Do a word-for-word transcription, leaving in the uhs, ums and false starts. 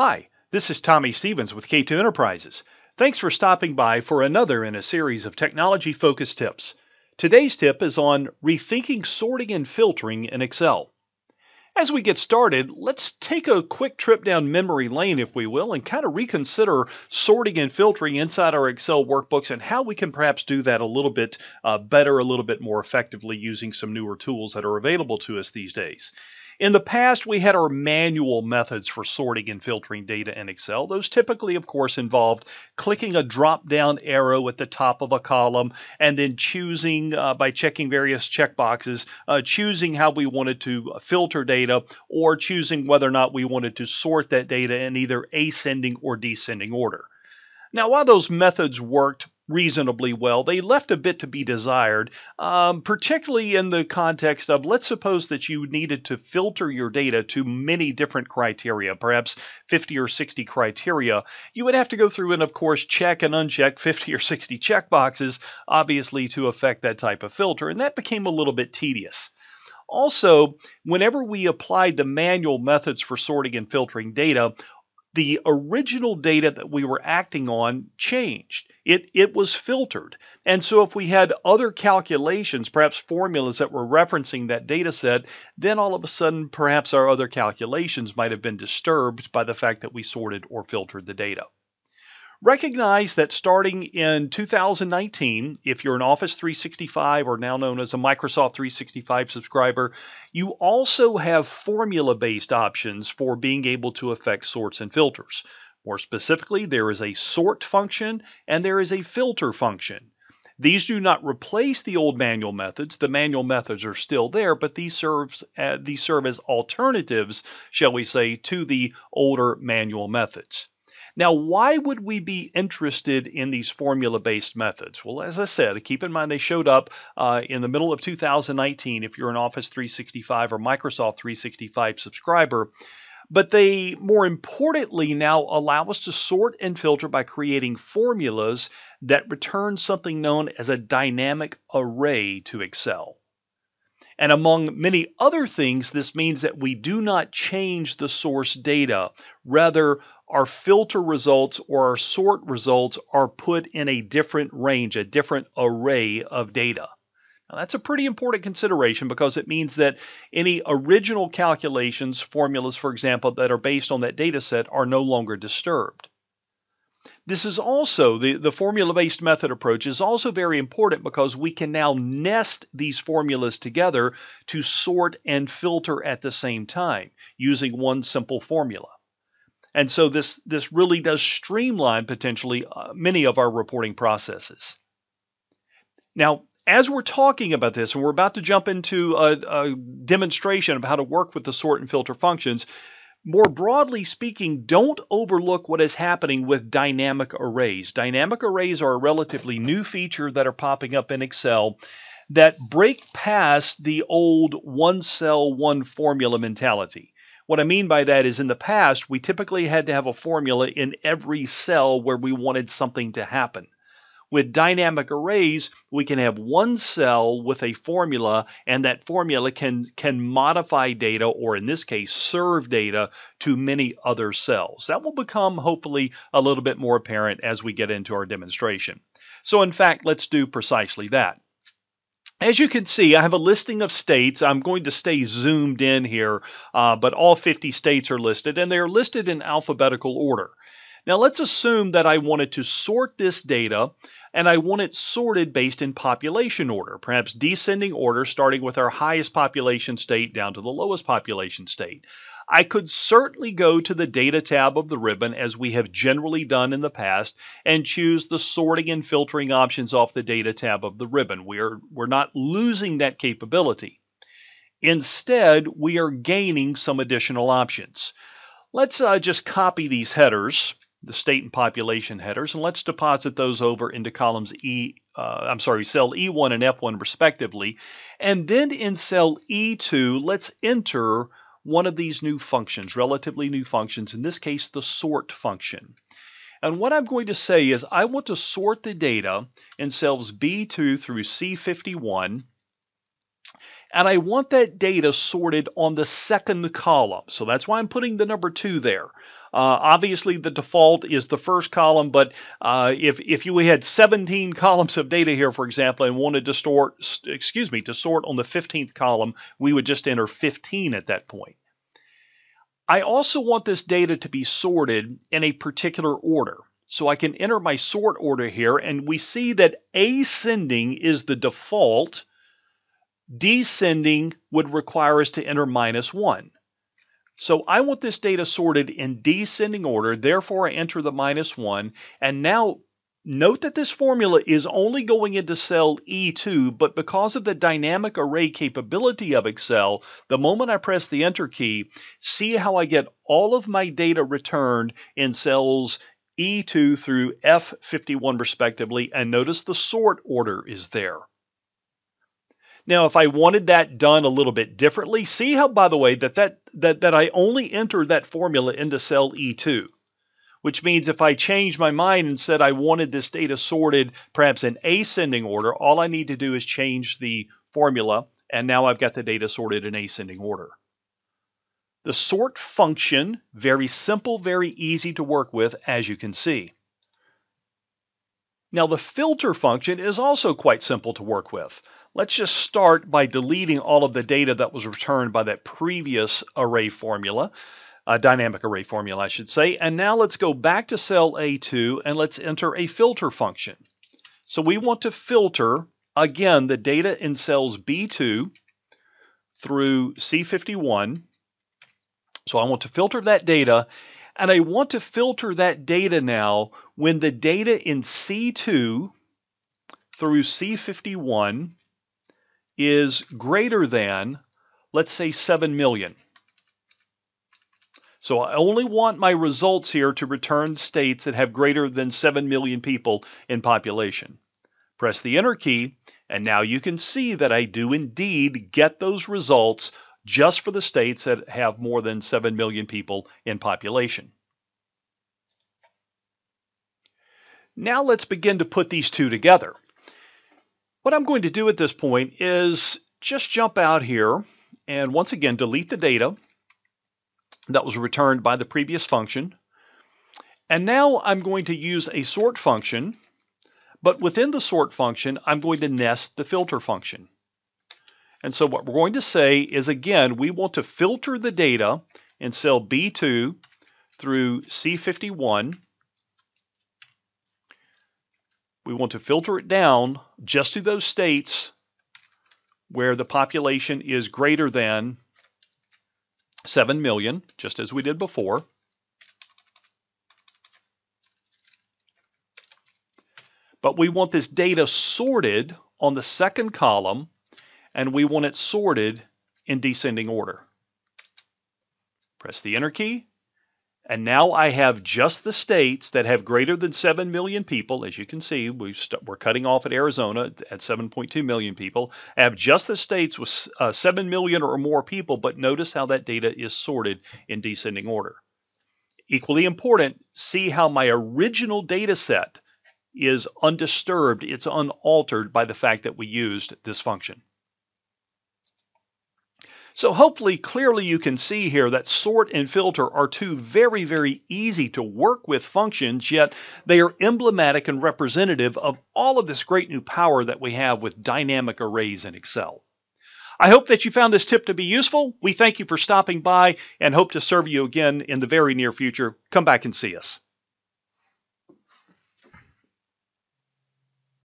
Hi, this is Tommy Stevens with K two Enterprises. Thanks for stopping by for another in a series of technology-focused tips. Today's tip is on rethinking sorting and filtering in Excel. As we get started, let's take a quick trip down memory lane, if we will, and kind of reconsider sorting and filtering inside our Excel workbooks and how we can perhaps do that a little bit uh, better, a little bit more effectively using some newer tools that are available to us these days. In the past, we had our manual methods for sorting and filtering data in Excel. Those typically, of course, involved clicking a drop-down arrow at the top of a column and then choosing, uh, by checking various checkboxes, uh, choosing how we wanted to filter data or choosing whether or not we wanted to sort that data in either ascending or descending order. Now, while those methods worked reasonably well, they left a bit to be desired, um, particularly in the context of, let's suppose that you needed to filter your data to many different criteria, perhaps fifty or sixty criteria. You would have to go through and, of course, check and uncheck fifty or sixty checkboxes, obviously, to affect that type of filter, and that became a little bit tedious. Also, whenever we applied the manual methods for sorting and filtering data, the original data that we were acting on changed. It, it was filtered. And so if we had other calculations, perhaps formulas that were referencing that data set, then all of a sudden perhaps our other calculations might have been disturbed by the fact that we sorted or filtered the data. Recognize that starting in two thousand nineteen, if you're an Office three sixty-five or now known as a Microsoft three sixty-five subscriber, you also have formula-based options for being able to affect sorts and filters. More specifically, there is a sort function and there is a filter function. These do not replace the old manual methods. The manual methods are still there, but these, serves, uh, these serve as alternatives, shall we say, to the older manual methods. Now, why would we be interested in these formula-based methods? Well, as I said, keep in mind they showed up uh, in the middle of two thousand nineteen if you're an Office three sixty-five or Microsoft three sixty-five subscriber. But they, more importantly, now allow us to sort and filter by creating formulas that return something known as a dynamic array to Excel. And among many other things, this means that we do not change the source data. Rather, our filter results or our sort results are put in a different range, a different array of data. Now, that's a pretty important consideration because it means that any original calculations, formulas, for example, that are based on that data set are no longer disturbed. This is also, the, the formula-based method approach is also very important because we can now nest these formulas together to sort and filter at the same time using one simple formula. And so this, this really does streamline potentially uh, many of our reporting processes. Now, as we're talking about this, and we're about to jump into a, a demonstration of how to work with the sort and filter functions, more broadly speaking, don't overlook what is happening with dynamic arrays. Dynamic arrays are a relatively new feature that are popping up in Excel that break past the old one cell, one formula mentality. What I mean by that is in the past, we typically had to have a formula in every cell where we wanted something to happen. With dynamic arrays, we can have one cell with a formula, and that formula can, can modify data, or in this case, serve data to many other cells. That will become, hopefully, a little bit more apparent as we get into our demonstration. So, in fact, let's do precisely that. As you can see, I have a listing of states. I'm going to stay zoomed in here, uh, but all fifty states are listed, and they are listed in alphabetical order. Now, let's assume that I wanted to sort this data, and I want it sorted based in population order, perhaps descending order, starting with our highest population state down to the lowest population state. I could certainly go to the Data tab of the ribbon, as we have generally done in the past, and choose the sorting and filtering options off the Data tab of the ribbon. We're, we're not losing that capability. Instead, we are gaining some additional options. Let's uh, just copy these headers, the state and population headers, and let's deposit those over into columns E, uh, I'm sorry, cell E one and F one respectively. And then in cell E two, let's enter one of these new functions, relatively new functions, in this case, the sort function. And what I'm going to say is I want to sort the data in cells B two through C fifty-one. and I want that data sorted on the second column. So that's why I'm putting the number two there. Uh, obviously, the default is the first column, but uh, if, if you had seventeen columns of data here, for example, and wanted to store, excuse me, to sort on the fifteenth column, we would just enter fifteen at that point. I also want this data to be sorted in a particular order. So I can enter my sort order here, and we see that ascending is the default. Descending would require us to enter minus one. So I want this data sorted in descending order, therefore I enter the minus one. And now note that this formula is only going into cell E two, but because of the dynamic array capability of Excel, the moment I press the enter key, see how I get all of my data returned in cells E two through F fifty-one respectively, and notice the sort order is there. Now, if I wanted that done a little bit differently, see how, by the way, that that that, that I only entered that formula into cell E two, which means if I changed my mind and said I wanted this data sorted perhaps in ascending order, all I need to do is change the formula, and now I've got the data sorted in ascending order. The sort function, very simple, very easy to work with, as you can see. Now, the filter function is also quite simple to work with. Let's just start by deleting all of the data that was returned by that previous array formula, uh, dynamic array formula, I should say. And now let's go back to cell A two and let's enter a filter function. So we want to filter, again, the data in cells B two through C fifty-one. So I want to filter that data, and I want to filter that data now when the data in C two through C fifty-one is greater than, let's say, seven million. So I only want my results here to return states that have greater than seven million people in population. Press the enter key, and now you can see that I do indeed get those results just for the states that have more than seven million people in population. Now let's begin to put these two together. What I'm going to do at this point is just jump out here and once again delete the data that was returned by the previous function. And now I'm going to use a sort function, but within the sort function, I'm going to nest the filter function. And so what we're going to say is, again, we want to filter the data in cell B two through C fifty-one. We want to filter it down just to those states where the population is greater than seven million, just as we did before. But we want this data sorted on the second column, and we want it sorted in descending order. Press the enter key, and now I have just the states that have greater than seven million people. As you can see, we've we're cutting off at Arizona at seven point two million people. I have just the states with uh, seven million or more people, but notice how that data is sorted in descending order. Equally important, see how my original data set is undisturbed. It's unaltered by the fact that we used this function. So hopefully, clearly you can see here that sort and filter are two very, very easy to work with functions, yet they are emblematic and representative of all of this great new power that we have with dynamic arrays in Excel. I hope that you found this tip to be useful. We thank you for stopping by and hope to serve you again in the very near future. Come back and see us.